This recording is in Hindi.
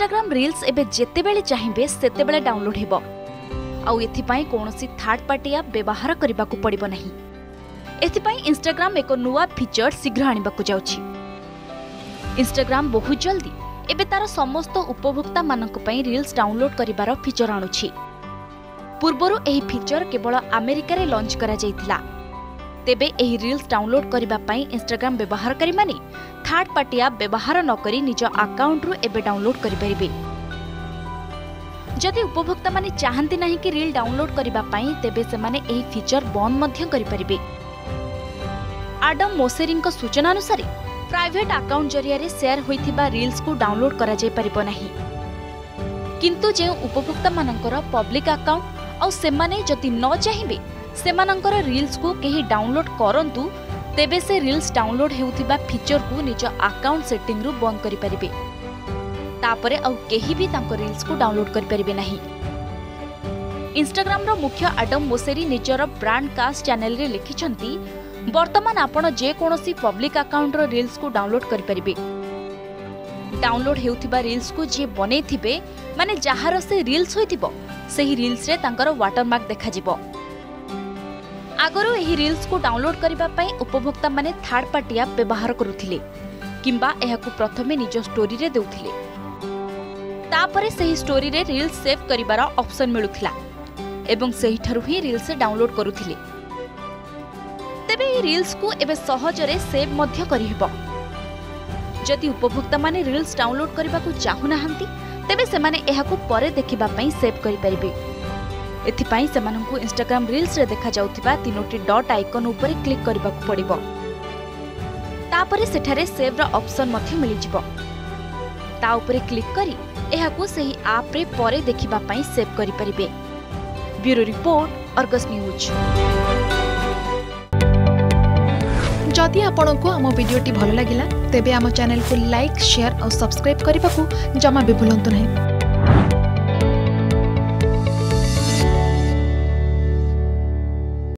इंस्टाग्राम रील्स एबे जेतेबेले चाहिबे सेतेबेले डाउनलोड हेबो आउ एथिपाई कोनोसी थर्ड पार्टी आप व्यवहार करिबाकू पड़िबो नाही। एथिपाई इंस्टाग्राम एको नुवा फीचर शीघ्र आनिबाकू जाउछि। इंस्टाग्राम बहुत जल्दी एबे तार समस्त उपभोक्ता माननकू पई रील्स डाउनलोड करिबार फीचर आणुछि। पूर्वरु एही फीचर केवल अमेरिका रे लॉन्च करा जायतिला। तेबे एही रील्स डाउनलोड करिबा पई इंस्टाग्राम व्यवहारकारी माने थर्ड पार्टी आप व्यवहार नकरी निज अकाउंट रु एबे डाउनलोड करिपरिबे। जदि उपभोक्ता माने चाहन्ति नाही कि रील डाउनलोड करिबा पई तेबे से माने एही फीचर बंद मध्य करिपरिबे। आडम मोसेरी को सूचना अनुसार प्राइवेट अकाउंट जरिया रे शेयर होइथिबा रील्स को डाउनलोड करा जाय परिबो नाही, किंतु जे उपभोक्ता मानकर पब्लिक अकाउंट और सेमाने जदि न चाहिबे सेमानंकर रील्स को केही डाउनलोड करंतु तेबे से रील्स डाउनलोड हेउथिबा फीचर को निज अकाउंट सेटिंग रु बंद करि परिबे। तापरे औ केही भी तांको रील्स को डाउनलोड करि परिबे नाही। इंस्टाग्राम रो मुख्य आडम मोसेरी निजर ब्रांडकास्ट चैनल रे लिखिछंती वर्तमान आपण जे कोनोसी पब्लिक अकाउंट रो रील्स को डाउनलोड करि परिबे। डाउनलोड हेउथिबा रील्स को जे बनेथिबे माने जहार से रील्स होइथिबो सही रील्स रे तांकर वाटरमार्क देखा जिवो। आगरो एही रील्स को डाउनलोड करिबा पई उपभोक्ता माने थर्ड पार्टी आप व्यवहार करूथिले किंबा एहाकु प्रथमे निज स्टोरी रे देउथिले, तापरे सही स्टोरी रे रील्स सेव करिबार ऑप्शन मिलुथिला एवं सही ठरु ही रील्स डाउनलोड करूथिले। तबे एही रील्स को एबे सहज रे सेव मध्य करिबो। जदि उपभोक्ता माने रील्स डाउनलोड करिबा को चाहु नाहंती तेबे सेमाने एहाकु परे देखिबा पई सेव करि परिबे। एथिपई सेमानंकु इंस्टाग्राम रील्स रे देखा जाउथिबा तीनोटी डॉट आइकन ऊपर क्लिक करिबाकु पड़िबो। तापरे सेठारे सेव रा ऑप्शन मध्ये मिलि जिवो। ता ऊपर क्लिक करी एहाकु सही आप रे परे देखिबा पई सेव करि परिबे। Bureau report Argus news. जदि आपनको आम भिडियोटी भल लागिला तेबे आम चैनल को लाइक शेयर और सब्सक्राइब करने को जमा भी भूलंतु नहीं।